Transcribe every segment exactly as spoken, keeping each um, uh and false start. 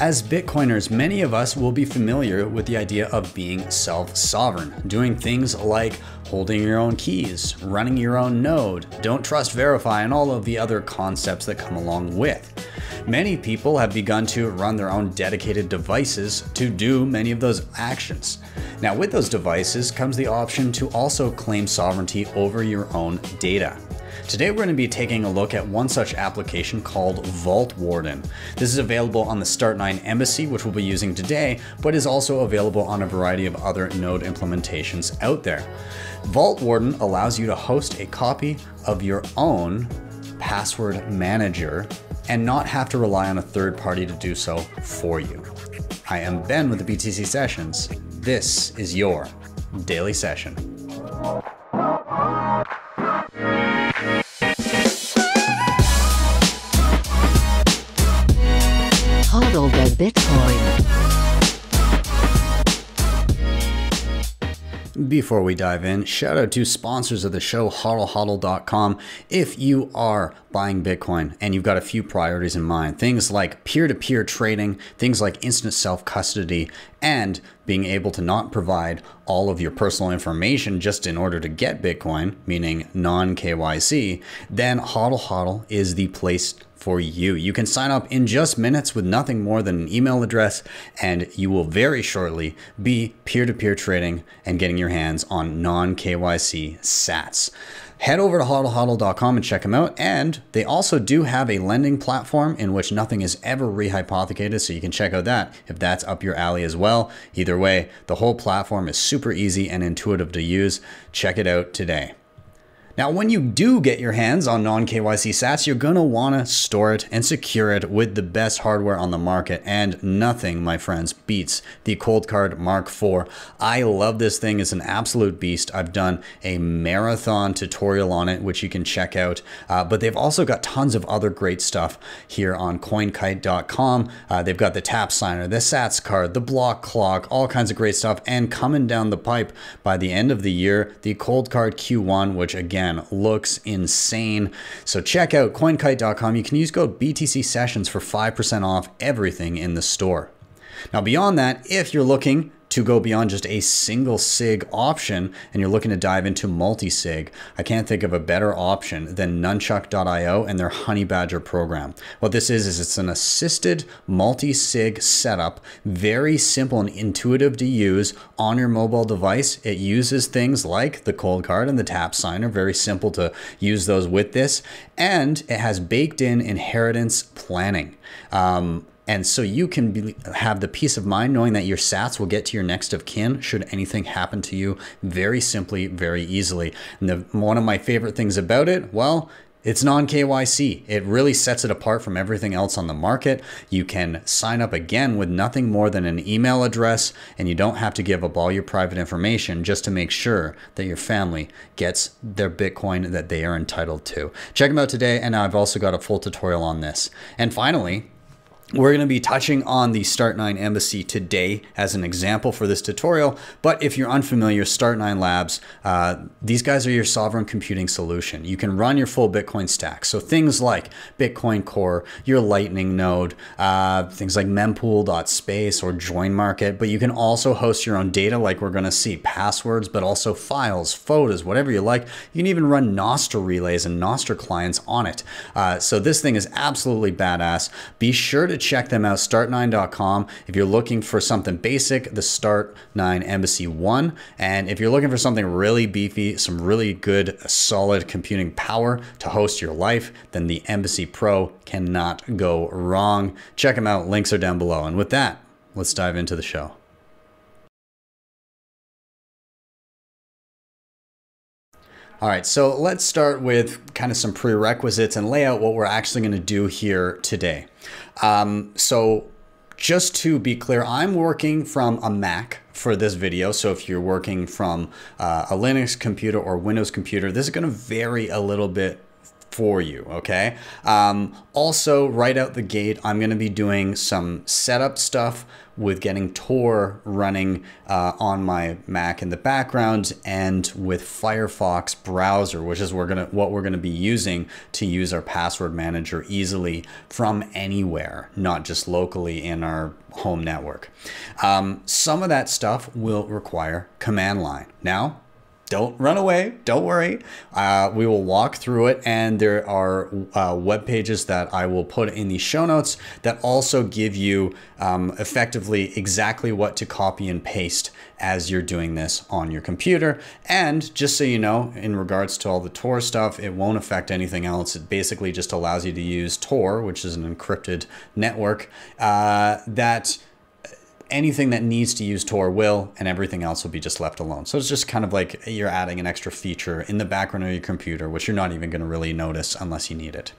As Bitcoiners, many of us will be familiar with the idea of being self-sovereign, doing things like holding your own keys, running your own node, don't trust verify, and all of the other concepts that come along with. Many people have begun to run their own dedicated devices to do many of those actions. Now, with those devices comes the option to also claim sovereignty over your own data. Today, we're going to be taking a look at one such application called Vaultwarden. This is available on the Start nine Embassy, which we'll be using today, but is also available on a variety of other node implementations out there. Vaultwarden allows you to host a copy of your own password manager and not have to rely on a third party to do so for you. I am Ben with the B T C Sessions. This is your daily session. Hodl the Bitcoin. Before we dive in, shout out to sponsors of the show, Hodl Hodl dot com. If you are buying Bitcoin and you've got a few priorities in mind, things like peer-to-peer trading, things like instant self-custody, and being able to not provide all of your personal information just in order to get Bitcoin, meaning non K Y C, then HodlHodl is the place for you. You can sign up in just minutes with nothing more than an email address, and you will very shortly be peer-to-peer trading and getting your hands on non K Y C sats. Head over to Hodl Hodl dot com and check them out. And they also do have a lending platform in which nothing is ever rehypothecated, so you can check out that if that's up your alley as well. Either way, the whole platform is super easy and intuitive to use. Check it out today. Now, when you do get your hands on non K Y C sats, you're gonna wanna store it and secure it with the best hardware on the market, and nothing, my friends, beats the Cold Card Mark four. I love this thing, it's an absolute beast. I've done a marathon tutorial on it, which you can check out, uh, but they've also got tons of other great stuff here on Coinkite dot com. Uh, they've got the tap signer, the sats card, the block clock, all kinds of great stuff, and coming down the pipe by the end of the year, the Cold Card Q one, which again, looks insane. So check out Coinkite dot com. You can use code B T C Sessions for five percent off everything in the store. Now, beyond that, if you're looking to go beyond just a single sig option and you're looking to dive into multi-sig, I can't think of a better option than Nunchuk dot i o and their Honey Badger program. What this is, is it's an assisted multi-sig setup, very simple and intuitive to use on your mobile device. It uses things like the cold card and the tap signer, very simple to use those with this, and it has baked in inheritance planning. Um, And so you can be, have the peace of mind knowing that your sats will get to your next of kin should anything happen to you, very simply, very easily. And the, one of my favorite things about it, well, it's non K Y C. It really sets it apart from everything else on the market. You can sign up again with nothing more than an email address, and you don't have to give up all your private information just to make sure that your family gets their Bitcoin that they are entitled to. Check them out today, and I've also got a full tutorial on this. And finally, we're going to be touching on the Start nine Embassy today as an example for this tutorial, but if you're unfamiliar, Start nine Labs, uh, these guys are your sovereign computing solution. You can run your full Bitcoin stack. So things like Bitcoin Core, your Lightning node, uh, things like mempool dot space or Join Market, but you can also host your own data like we're going to see, passwords, but also files, photos, whatever you like. You can even run Nostr relays and Nostr clients on it. Uh, so this thing is absolutely badass. Be sure to check them out, Start nine dot com. If you're looking for something basic, the Start nine Embassy one. And if you're looking for something really beefy, some really good, solid computing power to host your life, then the Embassy Pro cannot go wrong. Check them out. Links are down below. And with that, let's dive into the show. All right, so let's start with kind of some prerequisites and lay out what we're actually going to do here today. Um, so just to be clear, I'm working from a Mac for this video. So if you're working from uh, a Linux computer or Windows computer, this is going to vary a little bit for you, okay? Um, also, right out the gate, I'm gonna be doing some setup stuff with getting Tor running uh, on my Mac in the background and with Firefox browser, which is we're gonna, what we're gonna be using to use our password manager easily from anywhere, not just locally in our home network. Um, some of that stuff will require command line. Now, don't run away, don't worry. Uh, we will walk through it, and there are uh, web pages that I will put in the show notes that also give you um, effectively exactly what to copy and paste as you're doing this on your computer. And just so you know, in regards to all the Tor stuff, it won't affect anything else. It basically just allows you to use Tor, which is an encrypted network, uh, that anything that needs to use Tor will, and everything else will be just left alone. So it's just kind of like you're adding an extra feature in the background of your computer, which you're not even going to really notice unless you need it.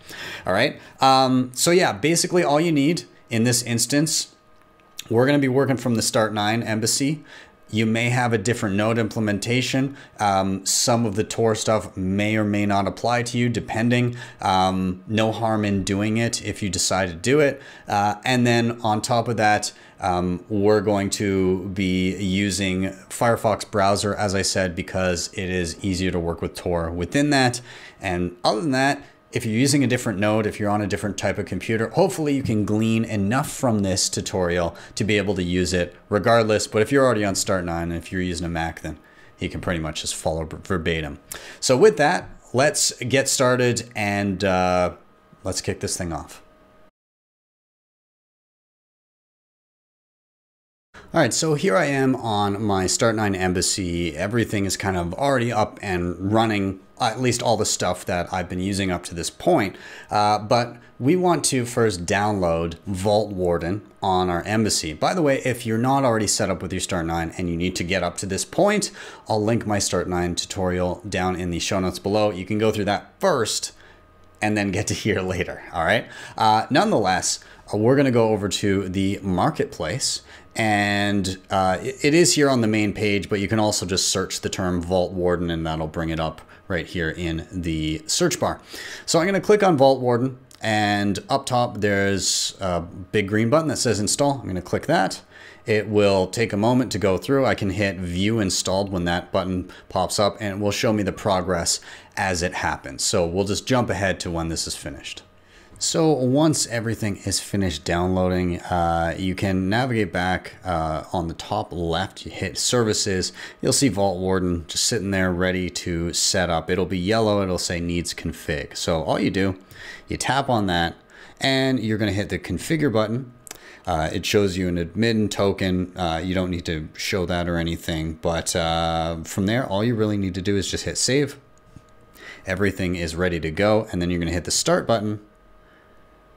All right. Um, so yeah, basically all you need in this instance, we're going to be working from the Start nine Embassy. You may have a different node implementation. Um, some of the Tor stuff may or may not apply to you, depending. Um, no harm in doing it if you decide to do it. Uh, and then on top of that, um, we're going to be using Firefox browser, as I said, because it is easier to work with Tor within that. And other than that, if you're using a different node, if you're on a different type of computer, hopefully you can glean enough from this tutorial to be able to use it regardless. But if you're already on Start nine and if you're using a Mac, then you can pretty much just follow verbatim. So with that, let's get started and uh, let's kick this thing off. All right, so here I am on my Start nine Embassy. Everything is kind of already up and running, at least all the stuff that I've been using up to this point. Uh, but we want to first download Vaultwarden on our embassy. By the way, if you're not already set up with your Start nine and you need to get up to this point, I'll link my Start nine tutorial down in the show notes below. You can go through that first and then get to here later, all right? Uh, nonetheless, we're gonna go over to the marketplace. And uh, it is here on the main page, but you can also just search the term Vaultwarden and that'll bring it up right here in the search bar. So I'm gonna click on Vaultwarden, and up top there's a big green button that says install. I'm gonna click that. It will take a moment to go through. I can hit view installed when that button pops up, and it will show me the progress as it happens. So we'll just jump ahead to when this is finished. So once everything is finished downloading, uh, you can navigate back uh, on the top left, you hit services, you'll see Vaultwarden just sitting there ready to set up. It'll be yellow, it'll say needs config. So all you do, you tap on that and you're gonna hit the configure button. Uh, it shows you an admin token. Uh, you don't need to show that or anything, but uh, from there, all you really need to do is just hit save. Everything is ready to go, and then you're gonna hit the start button,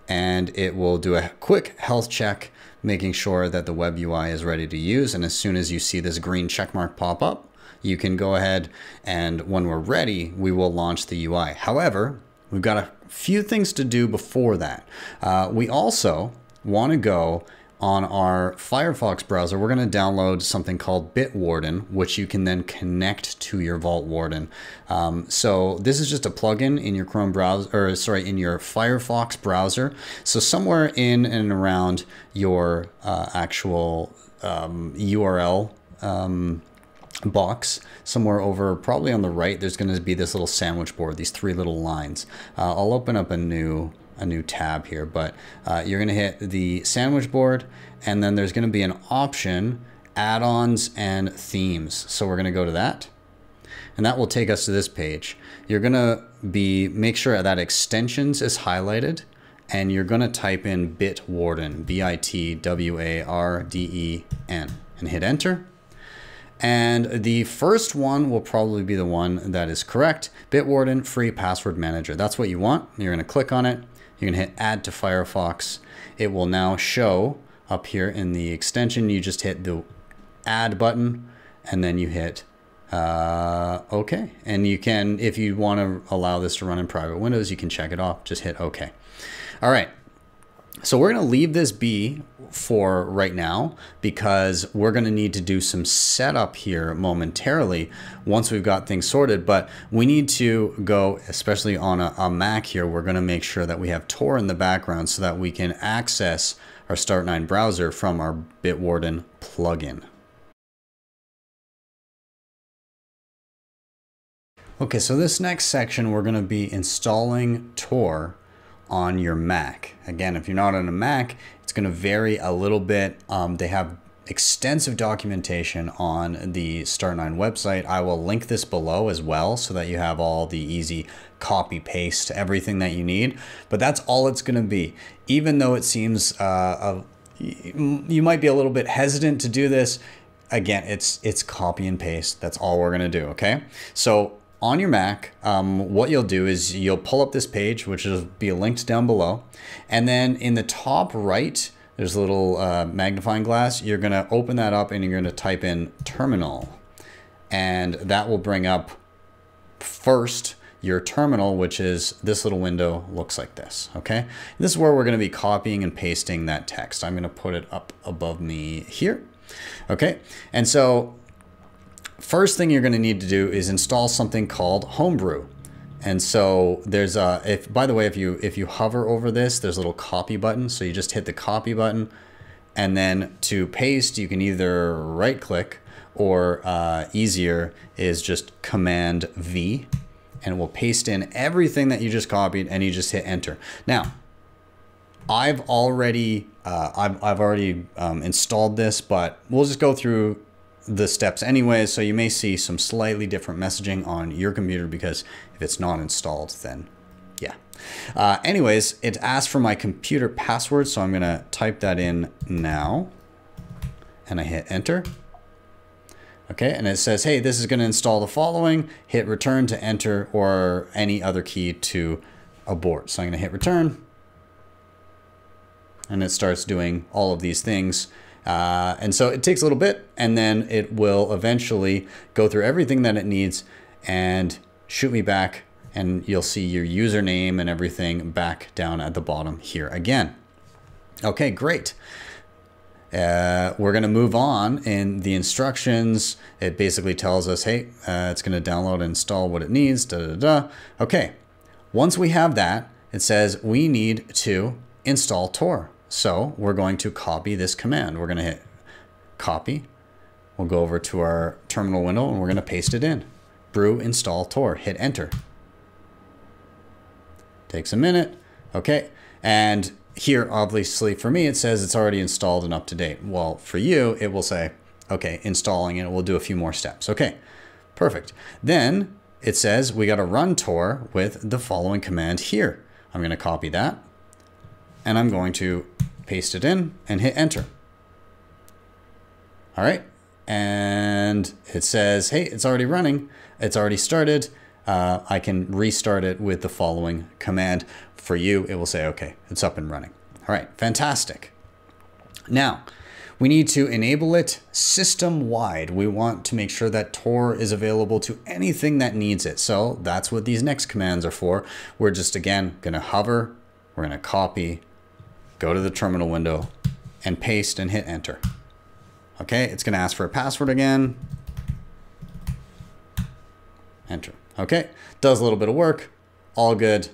and it will do a quick health check, making sure that the web U I is ready to use. And as soon as you see this green check mark pop up, you can go ahead, and when we're ready, we will launch the U I. However, we've got a few things to do before that. Uh, we also want to go on our Firefox browser. We're going to download something called Bitwarden, which you can then connect to your Vaultwarden. Um, so this is just a plugin in your Chrome browser, or sorry, in your Firefox browser. So somewhere in and around your uh, actual um, U R L um, box, somewhere over probably on the right, there's going to be this little sandwich board, these three little lines. Uh, I'll open up a new. a new tab here, but uh, you're gonna hit the sandwich board, and then there's gonna be an option, add-ons and themes. So we're gonna go to that, and that will take us to this page. You're gonna be, make sure that extensions is highlighted, and you're gonna type in Bitwarden, B I T W A R D E N, and hit enter. And the first one will probably be the one that is correct, Bitwarden Free Password Manager. That's what you want. You're gonna click on it. You can hit add to Firefox. It will now show up here in the extension. You just hit the add button and then you hit uh, okay. And you can, if you want to allow this to run in private windows, you can check it off, just hit okay. All right, so we're gonna leave this be for right now, because we're going to need to do some setup here momentarily once we've got things sorted. But we need to go, especially on a, a Mac here, we're going to make sure that we have Tor in the background so that we can access our Start nine browser from our Bitwarden plugin. Okay, so this next section, we're going to be installing Tor on your Mac. Again, if you're not on a Mac, it's going to vary a little bit. Um, they have extensive documentation on the Start nine website. I will link this below as well so that you have all the easy copy paste, everything that you need. But that's all it's going to be. Even though it seems uh, a, you might be a little bit hesitant to do this, again, it's, it's copy and paste. That's all we're going to do, okay? So on your Mac, um, what you'll do is you'll pull up this page, which will be linked down below. And then in the top right, there's a little uh, magnifying glass. You're gonna open that up and you're gonna type in terminal. And that will bring up first your terminal, which is this little window, looks like this, okay? This is where we're gonna be copying and pasting that text. I'm gonna put it up above me here, okay? And so, first thing you're going to need to do is install something called Homebrew. And so there's a, if, by the way, if you, if you hover over this, there's a little copy button. So you just hit the copy button, and then to paste, you can either right click or uh, easier is just Command V, and it will paste in everything that you just copied, and you just hit enter. Now, I've already, uh, I've, I've already um, installed this, but we'll just go through the steps anyways, so you may see some slightly different messaging on your computer because if it's not installed, then yeah. Uh, anyways, it asks for my computer password, so I'm gonna type that in now, and I hit enter. Okay, and it says, hey, this is gonna install the following. Hit return to enter or any other key to abort. So I'm gonna hit return, and it starts doing all of these things. Uh, and so it takes a little bit, and then it will eventually go through everything that it needs and shoot me back, and you'll see your username and everything back down at the bottom here again. Okay, great. Uh, we're going to move on in the instructions. It basically tells us, hey, uh, it's going to download and install what it needs, da, da, da. Okay. Once we have that, it says we need to install Tor. So we're going to copy this command. We're going to hit copy. We'll go over to our terminal window and we're going to paste it in. Brew install Tor. Hit enter. Takes a minute. Okay. And here, obviously for me, it says it's already installed and up to date. Well, for you, it will say, okay, installing, and it will do a few more steps. Okay, perfect. Then it says we got to run Tor with the following command here. I'm going to copy that, and I'm going to paste it in and hit enter. All right, and it says, hey, it's already running. It's already started. Uh, I can restart it with the following command. For you, it will say, okay, it's up and running. All right, fantastic. Now, we need to enable it system-wide. We want to make sure that Tor is available to anything that needs it. So that's what these next commands are for. We're just, again, gonna hover, we're gonna copy, go to the terminal window and paste and hit enter. Okay, it's gonna ask for a password again. Enter, okay. Does a little bit of work, all good,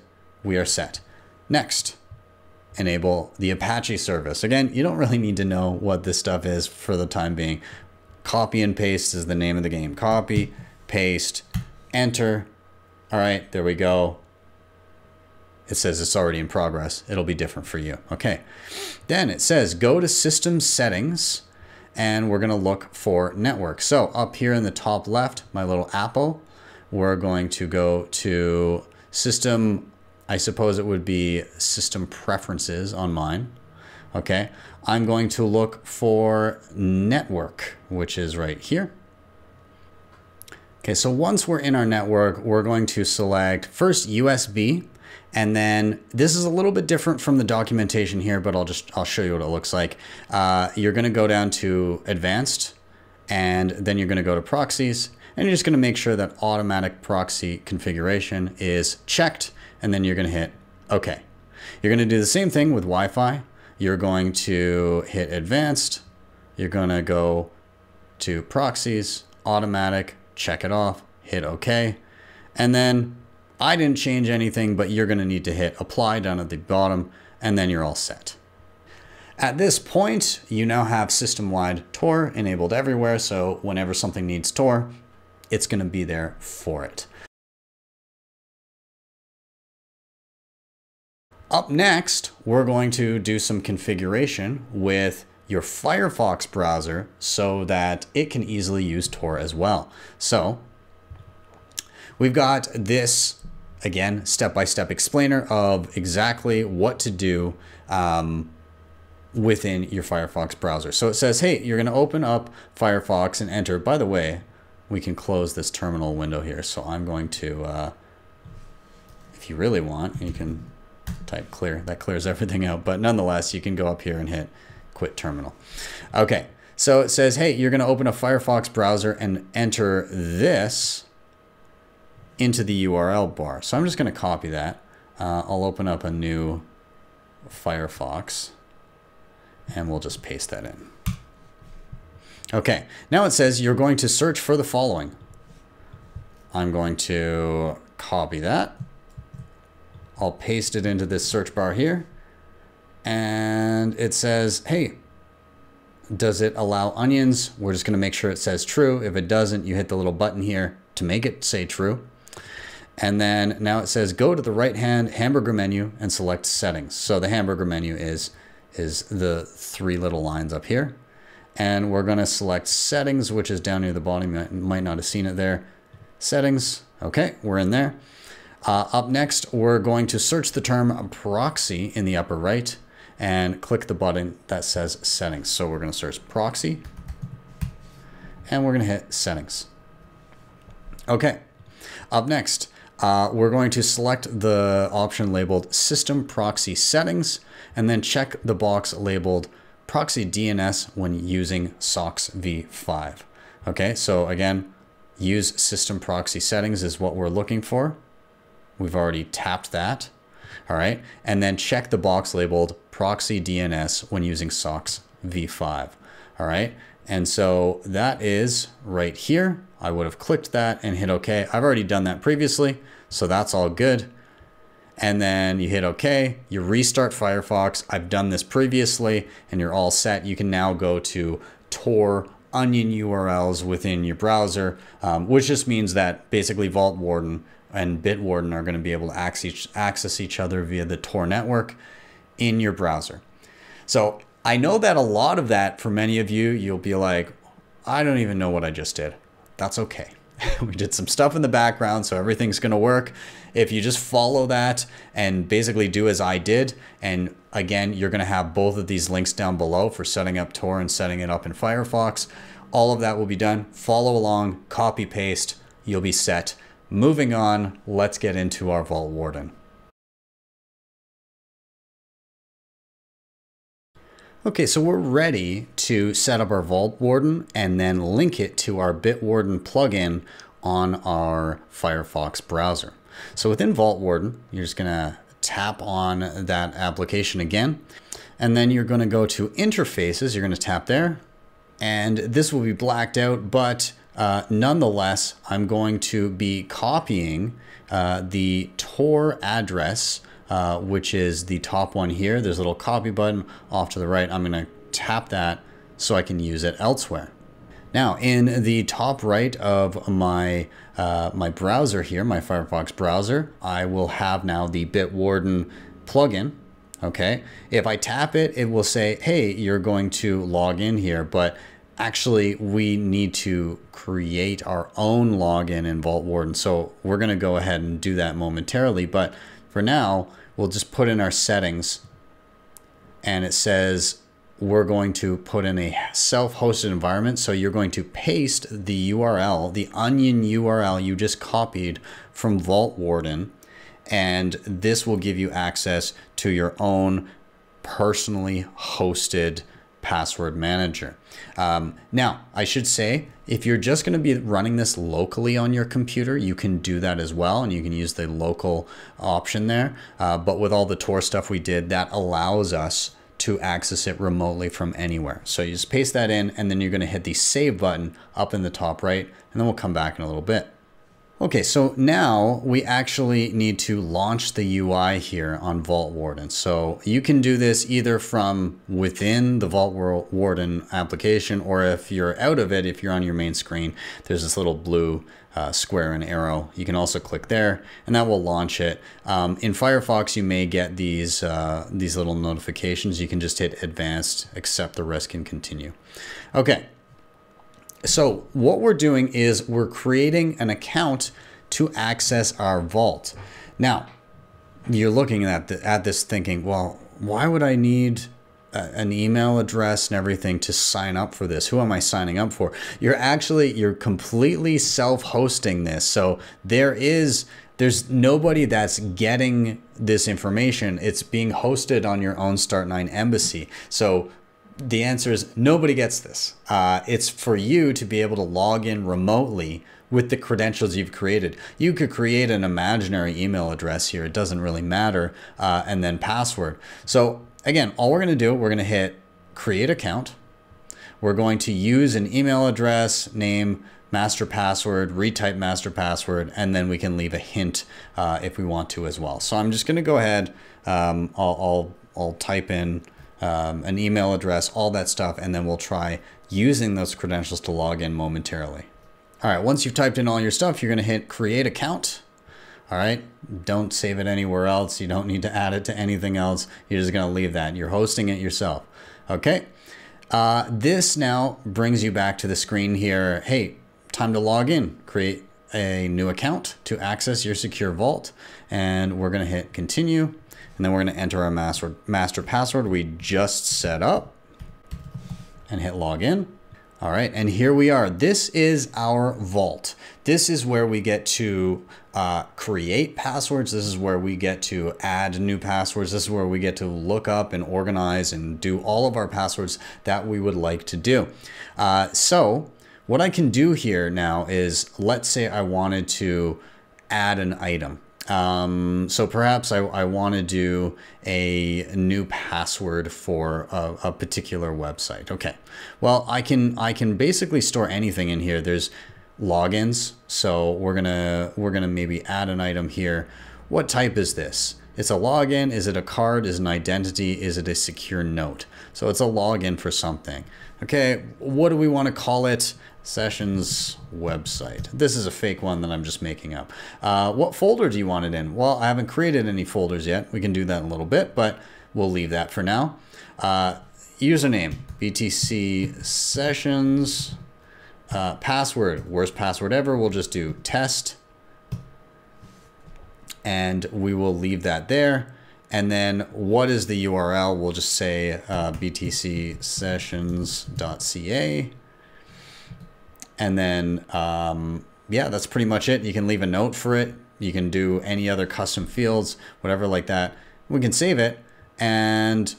we are set. Next, enable the Apache service. Again, you don't really need to know what this stuff is for the time being. Copy and paste is the name of the game. Copy, paste, enter. All right, there we go. It says it's already in progress. It'll be different for you. Okay. Then it says go to system settings, and we're going to look for network. So up here in the top left, my little apple, we're going to go to system. I suppose it would be system preferences on mine. Okay. I'm going to look for network, which is right here. Okay. So once we're in our network, we're going to select first U S B. And then this is a little bit different from the documentation here, but I'll just, I'll show you what it looks like. Uh, you're going to go down to advanced, and then you're going to go to proxies, and you're just going to make sure that automatic proxy configuration is checked. And then you're going to hit okay. You're going to do the same thing with Wi-Fi. you're going to hit advanced, you're going to go to proxies, automatic, check it off, hit OK. And then I didn't change anything, but you're going to need to hit apply down at the bottom, and then you're all set. At this point, you now have system-wide Tor enabled everywhere, so whenever something needs Tor, it's going to be there for it. Up next, we're going to do some configuration with your Firefox browser so that it can easily use Tor as well. So we've got this, again, step-by-step explainer of exactly what to do um, within your Firefox browser. So it says, hey, you're going to open up Firefox and enter. By the way, we can close this terminal window here. So I'm going to, uh, if you really want, you can type clear. That clears everything out. But nonetheless, you can go up here and hit quit terminal. Okay. So it says, hey, you're going to open a Firefox browser and enter this into the U R L bar. So I'm just going to copy that. Uh, I'll open up a new Firefox and we'll just paste that in. Okay. Now it says you're going to search for the following. I'm going to copy that. I'll paste it into this search bar here. And it says, hey, does it allow onions? We're just going to make sure it says true. If it doesn't, you hit the little button here to make it say true. And then now it says, go to the right hand hamburger menu and select settings. So the hamburger menu is, is the three little lines up here. And we're going to select settings, which is down near the bottom. You might not have seen it there. Settings. Okay, we're in there. Uh, up next, we're going to search the term proxy in the upper right and click the button that says settings. So we're going to search proxy and we're going to hit settings. Okay. Up next, uh, we're going to select the option labeled system proxy settings and then check the box labeled proxy D N S when using socks v five. Okay. So again, use system proxy settings is what we're looking for. We've already tapped that. All right. And then check the box labeled proxy D N S when using socks v five. All right. And so that is right here. I would have clicked that and hit OK. I've already done that previously, so that's all good. And then you hit OK, you restart Firefox. I've done this previously and you're all set. You can now go to Tor onion U R Ls within your browser, um, which just means that basically Vaultwarden and Bitwarden are going to be able to access each, access each other via the Tor network in your browser. So I know that a lot of that for many of you, you'll be like, I don't even know what I just did. That's okay. We did some stuff in the background, so everything's going to work. If you just follow that and basically do as I did, and again, you're going to have both of these links down below for setting up Tor and setting it up in Firefox. All of that will be done. Follow along, copy, paste, you'll be set. Moving on, let's get into our Vaultwarden. Okay, so we're ready to set up our Vaultwarden and then link it to our Bitwarden plugin on our Firefox browser. So within Vaultwarden, you're just going to tap on that application again, and then you're going to go to interfaces. You're going to tap there, and this will be blacked out, but Uh, nonetheless, I'm going to be copying uh, the Tor address, uh, which is the top one here. There's a little copy button off to the right. I'm going to tap that so I can use it elsewhere. Now, in the top right of my, uh, my browser here, my Firefox browser, I will have now the Bitwarden plugin. Okay. If I tap it, it will say, hey, you're going to log in here, but actually, we need to create our own login in Vaultwarden. So we're going to go ahead and do that momentarily. But for now, we'll just put in our settings. And it says we're going to put in a self-hosted environment. So you're going to paste the U R L, the onion U R L you just copied from Vaultwarden. And this will give you access to your own personally hosted password manager. Um, now, I should say, if you're just going to be running this locally on your computer, you can do that as well. And you can use the local option there. Uh, but with all the Tor stuff we did, that allows us to access it remotely from anywhere. So you just paste that in, and then you're going to hit the save button up in the top right, and then we'll come back in a little bit. Okay, so now we actually need to launch the U I here on Vaultwarden. So you can do this either from within the Vaultwarden application, or if you're out of it, if you're on your main screen, there's this little blue uh, square and arrow. You can also click there, and that will launch it. Um, in Firefox, you may get these, uh, these little notifications. You can just hit advanced, accept the rest, and continue. Okay. So what we're doing is we're creating an account to access our vault. Now, you're looking at, the, at this thinking, well, why would I need a, an email address and everything to sign up for this? Who am I signing up for? You're actually, you're completely self-hosting this. So there is, there's nobody that's getting this information. It's being hosted on your own Start nine Embassy. So the answer is nobody gets this. Uh, it's for you to be able to log in remotely with the credentials you've created. You could create an imaginary email address here. It doesn't really matter. Uh, and then password. So again, all we're going to do, we're going to hit create account. We're going to use an email address, name, master password, retype master password, and then we can leave a hint uh, if we want to as well. So I'm just going to go ahead. Um, I'll, I'll, I'll type in Um, an email address, all that stuff, and then we'll try using those credentials to log in momentarily. All right, once you've typed in all your stuff, you're going to hit create account. All right, don't save it anywhere else. You don't need to add it to anything else. You're just going to leave that. You're hosting it yourself. Okay, uh, this now brings you back to the screen here. Hey, time to log in. Create a new account to access your secure vault, and we're going to hit continue. And then we're going to enter our master, master password we just set up and hit login. All right. And here we are. This is our vault. This is where we get to uh, create passwords. This is where we get to add new passwords. This is where we get to look up and organize and do all of our passwords that we would like to do. Uh, so what I can do here now is, let's say I wanted to add an item. Um, so perhaps I, I want to do a new password for a, a particular website. Okay. Well, I can, I can basically store anything in here. There's logins. So we're going to, we're going to maybe add an item here. What type is this? It's a login. Is it a card? Is it an identity? Is it a secure note? So it's a login for something. Okay. What do we want to call it? Sessions website. This is a fake one that I'm just making up. Uh, what folder do you want it in? Well, I haven't created any folders yet. We can do that in a little bit, but we'll leave that for now. Uh, username, B T C Sessions. Uh, password, worst password ever. We'll just do test. And we will leave that there. And then what is the U R L? We'll just say uh, b t c sessions dot c a. And then, um, yeah, that's pretty much it. You can leave a note for it. You can do any other custom fields, whatever like that. We can save it. And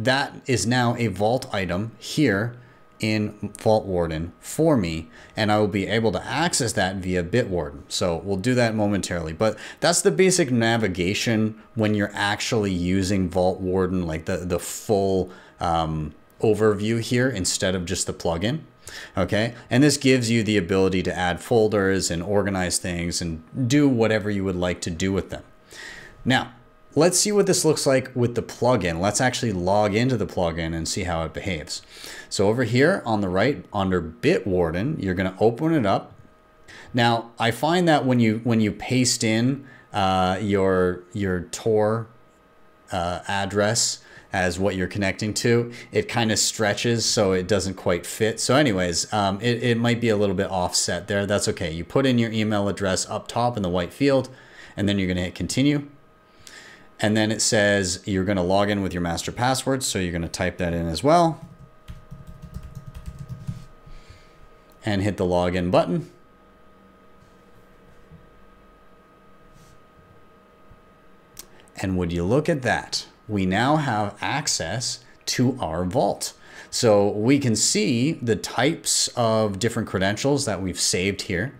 that is now a vault item here in Vaultwarden for me. And I will be able to access that via Bitwarden. So we'll do that momentarily. But that's the basic navigation when you're actually using Vaultwarden, like the, the full um, overview here instead of just the plugin. Okay, and this gives you the ability to add folders and organize things and do whatever you would like to do with them. Now, let's see what this looks like with the plugin. Let's actually log into the plugin and see how it behaves. So over here on the right, under Bitwarden, you're going to open it up. Now, I find that when you when you paste in uh, your your Tor uh, address as what you're connecting to, it kind of stretches, so it doesn't quite fit. So anyways, um, it, it might be a little bit offset there. That's okay. You put in your email address up top in the white field, and then you're going to hit continue. And then it says you're going to log in with your master password. So you're going to type that in as well and hit the login button. And would you look at that? We now have access to our vault. So we can see the types of different credentials that we've saved here.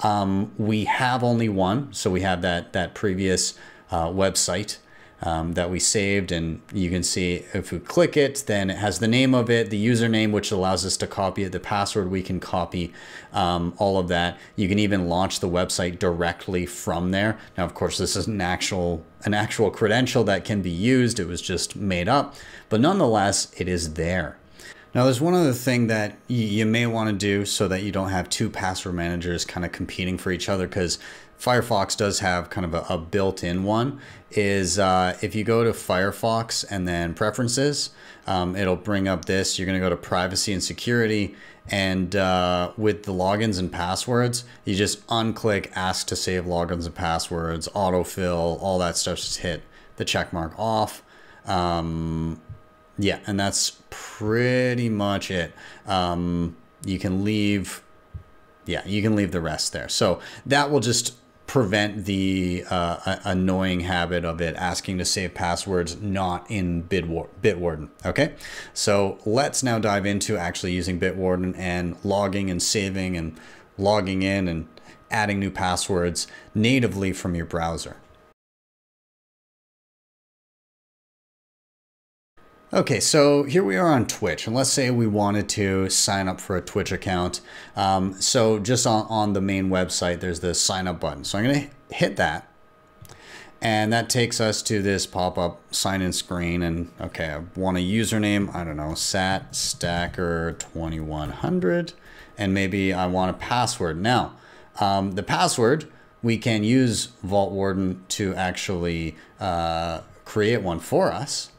Um, we have only one, so we have that, that previous uh, website. um, that we saved. And you can see if we click it, then it has the name of it, the username, which allows us to copy it, the password we can copy, um, all of that. You can even launch the website directly from there. Now, of course, this isn't an actual, an actual credential that can be used. It was just made up, but nonetheless, it is there. Now, there's one other thing that you may want to do so that you don't have two password managers kind of competing for each other, because Firefox does have kind of a, a built-in one, is uh, if you go to Firefox and then Preferences, um, it'll bring up this. You're going to go to Privacy and Security, and uh, with the logins and passwords, you just unclick Ask to Save Logins and Passwords, autofill, all that stuff. Just hit the check mark off. Um, Yeah, and that's pretty much it. Um, you can leave, yeah, you can leave the rest there. So that will just prevent the uh, annoying habit of it asking to save passwords not in Bitwarden, okay? So let's now dive into actually using Bitwarden and logging and saving and logging in and adding new passwords natively from your browser. Okay, so here we are on Twitch, and let's say we wanted to sign up for a Twitch account. Um, so just on, on the main website, there's the sign up button. So I'm gonna hit that, and that takes us to this pop-up sign in screen. And okay, I want a username, I don't know, sat stacker twenty-one hundred, and maybe I want a password. Now, um, the password, we can use Vaultwarden to actually uh, create one for us.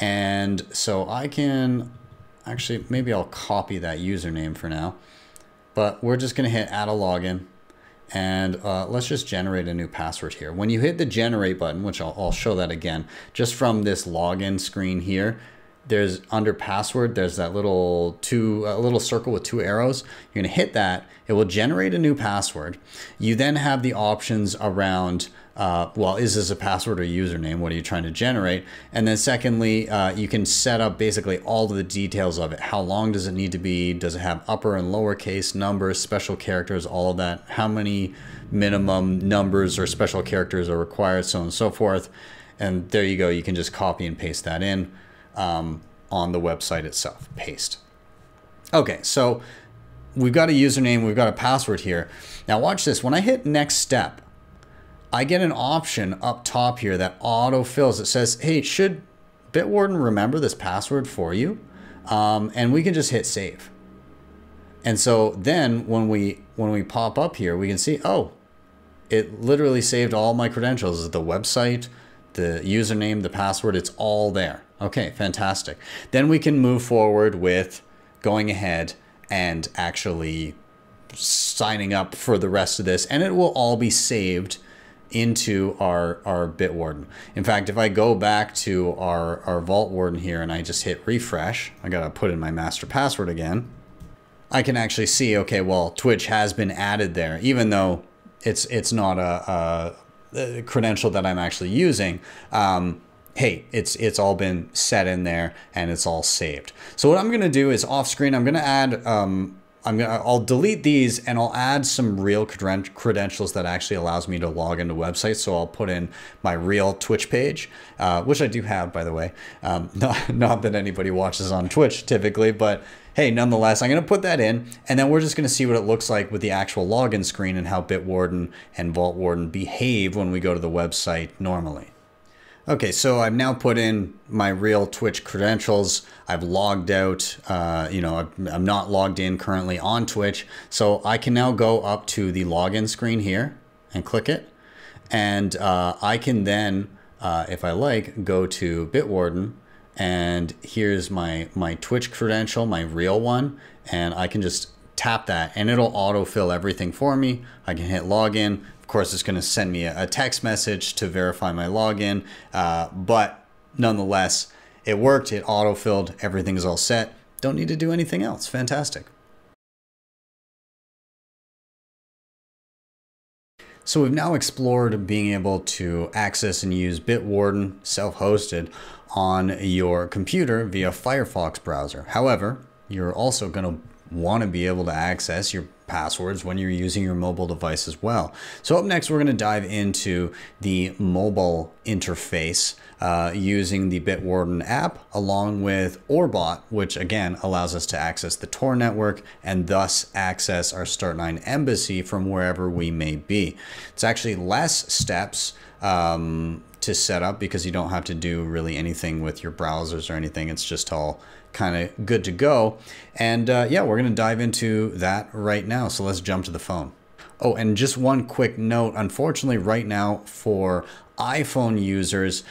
And so I can actually, maybe I'll copy that username for now, but we're just going to hit add a login, and uh, let's just generate a new password here. When you hit the generate button, which I'll, I'll show that again, just from this login screen here, there's under password, there's that little two, a little circle with two arrows. You're going to hit that. It will generate a new password. You then have the options around, uh, well, is this a password or username? What are you trying to generate? And then secondly, uh, you can set up basically all of the details of it. How long does it need to be? Does it have upper and lowercase numbers, special characters, all of that? How many minimum numbers or special characters are required, so on and so forth. And there you go. You can just copy and paste that in. Um, on the website itself, paste. Okay, so we've got a username, we've got a password here. Now watch this, when I hit next step, I get an option up top here that auto fills. It says, hey, should Bitwarden remember this password for you? Um, and we can just hit save. And so then when we, when we pop up here, we can see, oh, it literally saved all my credentials, the website, the username, the password, it's all there. Okay, fantastic. Then we can move forward with going ahead and actually signing up for the rest of this, and it will all be saved into our, our Bitwarden. In fact, if I go back to our, our Vaultwarden here and I just hit refresh, I gotta put in my master password again, I can actually see, okay, well, Twitch has been added there, even though it's, it's not a, a, a credential that I'm actually using. Um, Hey, it's it's all been set in there and it's all saved. So what I'm gonna do is off screen, I'm gonna add, um, I'm gonna, I'll delete these and I'll add some real credentials that actually allows me to log into websites. So I'll put in my real Twitch page, uh, which I do have, by the way. Um, not, not that anybody watches on Twitch typically, but hey, nonetheless, I'm gonna put that in, and then we're just gonna see what it looks like with the actual login screen and how Bitwarden and Vaultwarden behave when we go to the website normally. Okay, so I've now put in my real Twitch credentials. I've logged out, uh, you know, I'm not logged in currently on Twitch. So I can now go up to the login screen here and click it. And uh, I can then, uh, if I like, go to Bitwarden, and here's my, my Twitch credential, my real one. And I can just tap that and it'll autofill everything for me. I can hit login. Of course, it's going to send me a text message to verify my login, uh, but nonetheless, it worked. It auto-filled. Everything's all set. Don't need to do anything else. Fantastic. So we've now explored being able to access and use Bitwarden self-hosted on your computer via Firefox browser. However, you're also going to want to be able to access your passwords when you're using your mobile device as well. So up next, we're going to dive into the mobile interface uh, using the Bitwarden app along with Orbot, which again allows us to access the Tor network and thus access our Start nine Embassy from wherever we may be. It's actually less steps um, to set up because you don't have to do really anything with your browsers or anything. It's just all kind of good to go. And uh, yeah, we're going to dive into that right now. So let's jump to the phone. Oh, and just one quick note. Unfortunately, right now for iPhone users,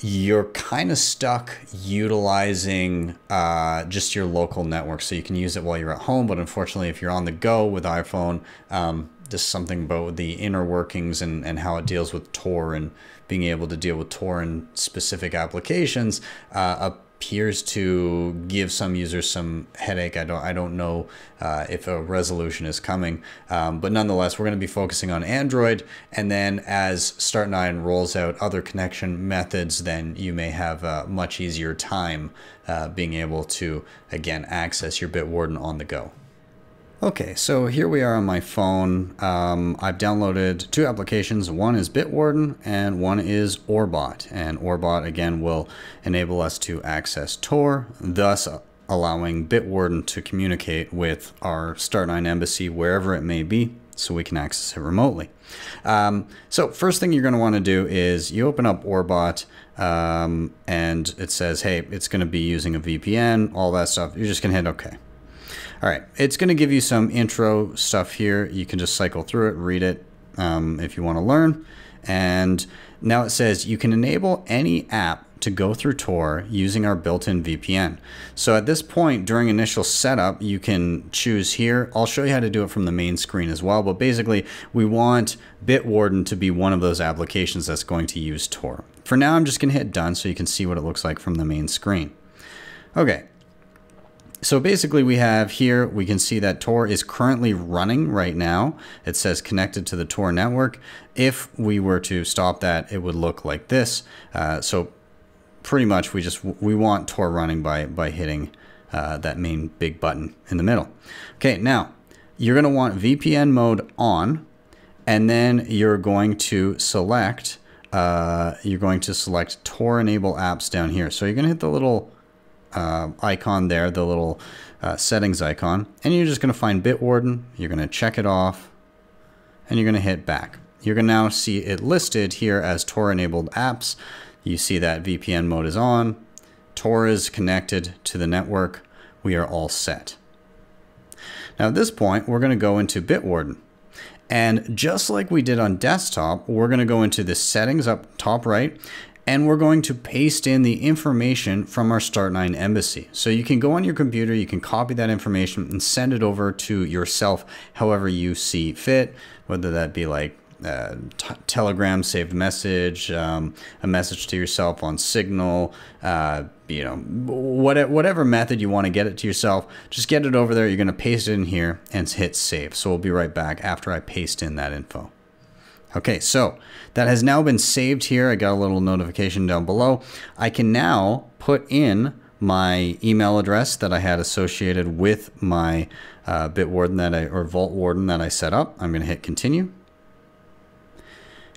you're kind of stuck utilizing uh, just your local network. So you can use it while you're at home. But unfortunately, if you're on the go with iPhone, um, just something about the inner workings and, and how it deals with Tor and being able to deal with Tor in specific applications uh, appears to give some users some headache. I don't, I don't know uh, if a resolution is coming, um, but nonetheless, we're going to be focusing on Android. And then as Start nine rolls out other connection methods, then you may have a much easier time uh, being able to, again, access your Bitwarden on the go. Okay, so here we are on my phone. Um, I've downloaded two applications. One is Bitwarden and one is Orbot. And Orbot, again, will enable us to access Tor, thus allowing Bitwarden to communicate with our Start nine Embassy wherever it may be, so we can access it remotely. Um, so first thing you're going to want to do is you open up Orbot, um, and it says, hey, it's going to be using a V P N, all that stuff. You're just going to hit OK. All right, it's going to give you some intro stuff here. You can just cycle through it, read it um, if you want to learn. And now it says you can enable any app to go through Tor using our built-in V P N. So at this point, during initial setup, you can choose here. I'll show you how to do it from the main screen as well. But basically, we want Bitwarden to be one of those applications that's going to use Tor. For now, I'm just going to hit done so you can see what it looks like from the main screen. Okay. So basically we have here, we can see that Tor is currently running right now. It says connected to the Tor network. If we were to stop that, it would look like this. Uh, so pretty much we just, we want Tor running by, by hitting uh, that main big button in the middle. Okay, now you're going to want V P N mode on, and then you're going to select, uh, you're going to select Tor enable apps down here. So you're going to hit the little Uh, icon there, the little uh, settings icon, and you're just going to find Bitwarden. You're going to check it off, and you're going to hit back. You're going to now see it listed here as Tor enabled apps. You see that V P N mode is on. Tor is connected to the network. We are all set. Now at this point, we're going to go into Bitwarden. And just like we did on desktop, we're going to go into the settings up top right, and we're going to paste in the information from our Start nine Embassy. So you can go on your computer, you can copy that information and send it over to yourself however you see fit, whether that be like uh, Telegram, saved message, um, a message to yourself on Signal, uh, you know, what, whatever method you want to get it to yourself, just get it over there. You're going to paste it in here and hit save. So we'll be right back after I paste in that info. Okay, so that has now been saved here. I got a little notification down below. I can now put in my email address that I had associated with my uh, Bitwarden that I, or Vaultwarden that I set up. I'm going to hit continue.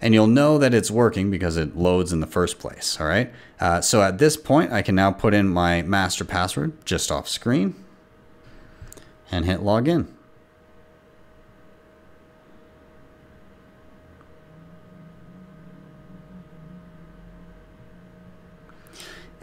And you'll know that it's working because it loads in the first place. All right. Uh, so at this point, I can now put in my master password just off screen and hit login.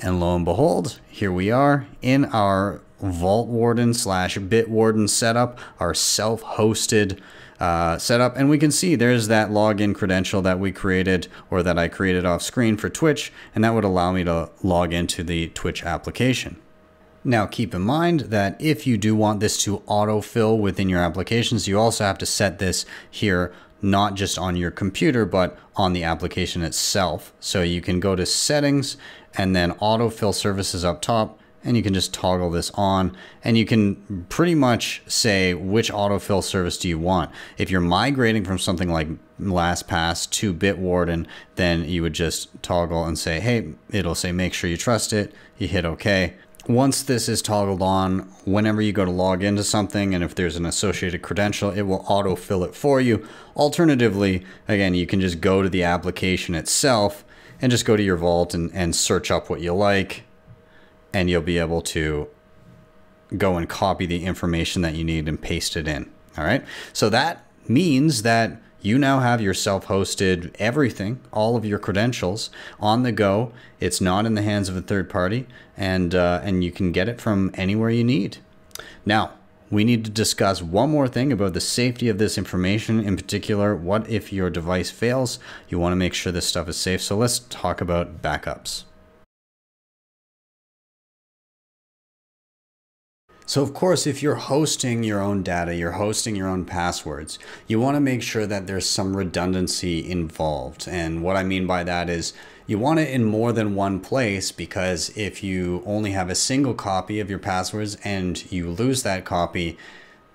And lo and behold, here we are in our Vaultwarden slash Bitwarden setup, our self-hosted uh, setup. And we can see there's that login credential that we created, or that I created off screen for Twitch, and that would allow me to log into the Twitch application. Now keep in mind that if you do want this to autofill within your applications, you also have to set this here, not just on your computer, but on the application itself. So you can go to settings and then autofill services up top, and you can just toggle this on, and you can pretty much say which autofill service do you want. If you're migrating from something like LastPass to Bitwarden, then you would just toggle and say, hey, it'll say, make sure you trust it. You hit okay. Once this is toggled on, whenever you go to log into something, and if there's an associated credential, it will auto-fill it for you. Alternatively, again, you can just go to the application itself and just go to your vault and, and search up what you like, and you'll be able to go and copy the information that you need and paste it in. All right. So that means that you now have your self-hosted everything, all of your credentials on the go. It's not in the hands of a third party, and uh, and you can get it from anywhere you need. Now, we need to discuss one more thing about the safety of this information. In particular, what if your device fails? You want to make sure this stuff is safe. So let's talk about backups. So of course, if you're hosting your own data, you're hosting your own passwords, you want to make sure that there's some redundancy involved. And what I mean by that is you want it in more than one place, because if you only have a single copy of your passwords and you lose that copy,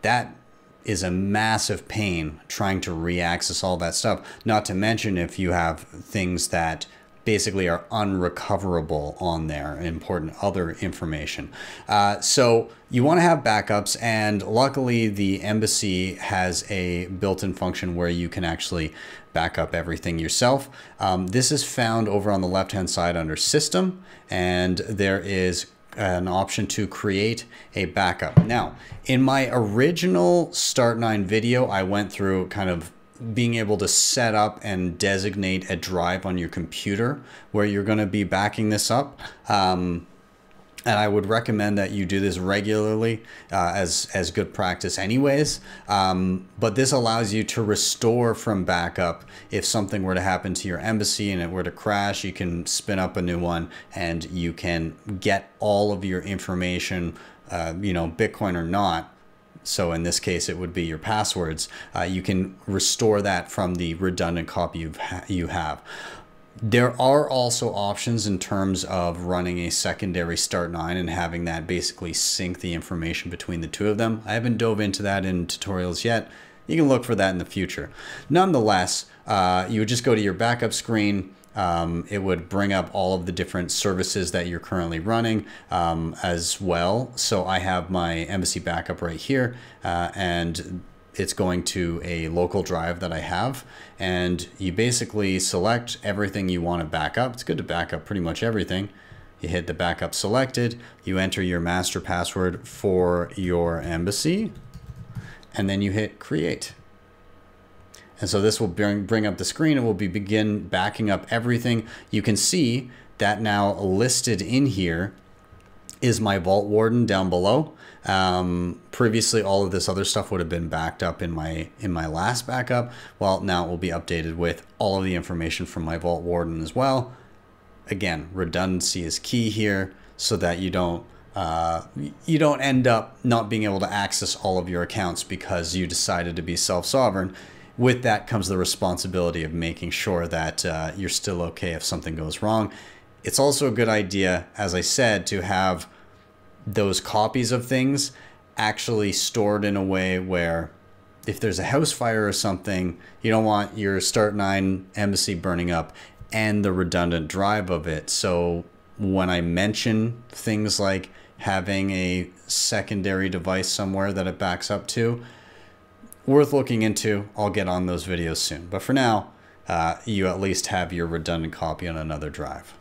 that is a massive pain trying to re-access all that stuff. Not to mention if you have things that basically are unrecoverable on there, important other information. Uh, so you want to have backups, and luckily the embassy has a built-in function where you can actually back up everything yourself. Um, this is found over on the left-hand side under System, and there is an option to create a backup. Now, in my original Start nine video, I went through kind of being able to set up and designate a drive on your computer where you're going to be backing this up. Um, and I would recommend that you do this regularly uh, as, as good practice anyways. Um, but this allows you to restore from backup. If something were to happen to your embassy and it were to crash, you can spin up a new one and you can get all of your information, uh, you know, Bitcoin or not. So in this case, it would be your passwords. Uh, you can restore that from the redundant copy you've ha you have. There are also options in terms of running a secondary Start nine and having that basically sync the information between the two of them. I haven't dove into that in tutorials yet. You can look for that in the future. Nonetheless, uh, you would just go to your backup screen. Um, it would bring up all of the different services that you're currently running um, as well. So I have my embassy backup right here, uh, and it's going to a local drive that I have. And you basically select everything you want to back up. It's good to back up pretty much everything. You hit the backup selected, you enter your master password for your embassy, and then you hit create. And so this will bring, bring up the screen and we'll be begin backing up everything. You can see that now listed in here is my Vaultwarden down below. Um, previously, all of this other stuff would have been backed up in my in my last backup. Well, now it will be updated with all of the information from my Vaultwarden as well. Again, redundancy is key here so that you don't Uh, you don't end up not being able to access all of your accounts because you decided to be self-sovereign. With that comes the responsibility of making sure that uh, you're still okay if something goes wrong. It's also a good idea, as I said, to have those copies of things actually stored in a way where if there's a house fire or something, you don't want your Start nine embassy burning up and the redundant drive of it. So when I mention things like having a secondary device somewhere that it backs up to, worth looking into. I'll get on those videos soon. But for now, uh, you at least have your redundant copy on another drive.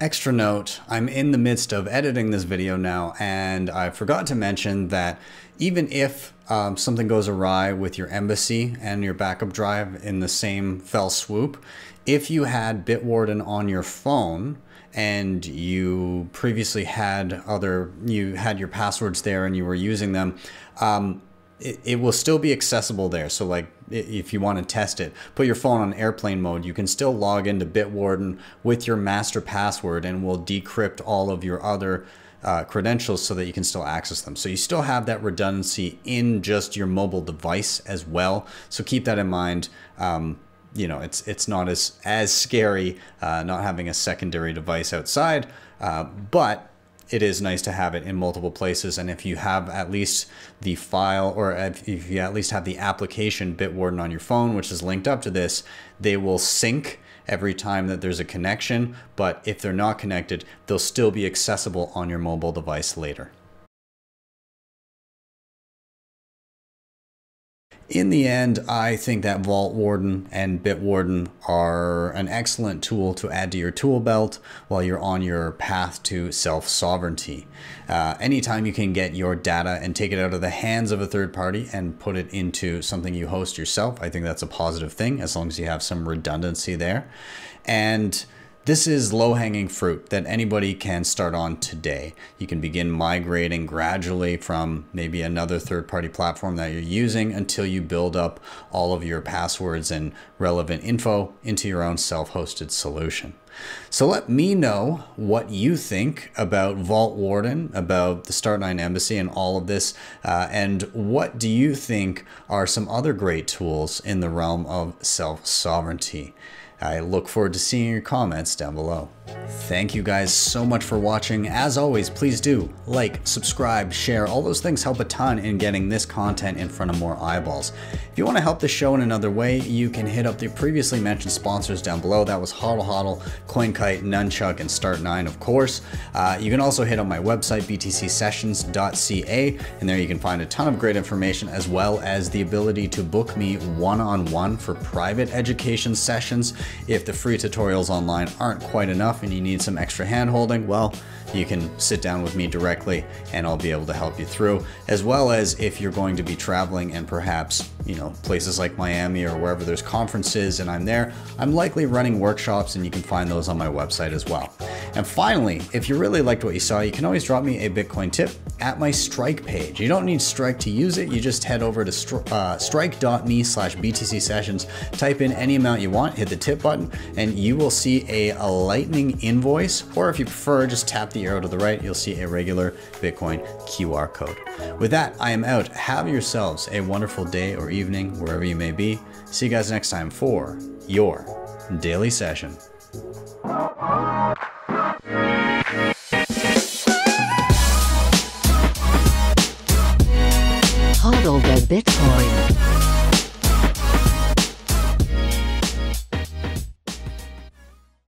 Extra note, I'm in the midst of editing this video now, and I forgot to mention that even if um, something goes awry with your embassy and your backup drive in the same fell swoop, if you had Bitwarden on your phone and you previously had other, you had your passwords there and you were using them, um, it, it will still be accessible there. So like if you want to test it, put your phone on airplane mode, you can still log into Bitwarden with your master password and we'll decrypt all of your other uh, credentials so that you can still access them. So you still have that redundancy in just your mobile device as well. So keep that in mind. Um, you know, it's it's not as, as scary uh, not having a secondary device outside, uh, but it is nice to have it in multiple places. And if you have at least the file, or if you at least have the application Bitwarden on your phone, which is linked up to this, they will sync every time that there's a connection, but if they're not connected, they'll still be accessible on your mobile device later. In the end, I think that Vaultwarden and Bitwarden are an excellent tool to add to your tool belt while you're on your path to self-sovereignty. Uh, anytime you can get your data and take it out of the hands of a third party and put it into something you host yourself, I think that's a positive thing, as long as you have some redundancy there. And this is low-hanging fruit that anybody can start on today. You can begin migrating gradually from maybe another third-party platform that you're using until you build up all of your passwords and relevant info into your own self-hosted solution. So let me know what you think about Vaultwarden, about the Start nine Embassy and all of this, uh, and what do you think are some other great tools in the realm of self-sovereignty? I look forward to seeing your comments down below. Thank you guys so much for watching. As always, please do like, subscribe, share. All those things help a ton in getting this content in front of more eyeballs. If you want to help the show in another way, you can hit up the previously mentioned sponsors down below. That was HodlHodl, Coinkite, Nunchuk, and Start nine, of course. Uh, you can also hit up my website, b t c sessions dot c a, and there you can find a ton of great information, as well as the ability to book me one-on-one for private education sessions. If the free tutorials online aren't quite enough and you need some extra hand-holding, well, you can sit down with me directly and I'll be able to help you through, as well as if you're going to be traveling and perhaps, you know, places like Miami or wherever there's conferences and I'm there, I'm likely running workshops and you can find those on my website as well. And finally, if you really liked what you saw, you can always drop me a Bitcoin tip at my Strike page. You don't need Strike to use it. You just head over to uh, strike dot me slash B T C sessions, type in any amount you want, hit the tip button, and you will see a, a lightning invoice, or if you prefer, just tap the arrow to the right, you'll see a regular Bitcoin Q R code. With that, I am out. Have yourselves a wonderful day or evening, wherever you may be. See you guys next time for your daily session. HODL the Bitcoin.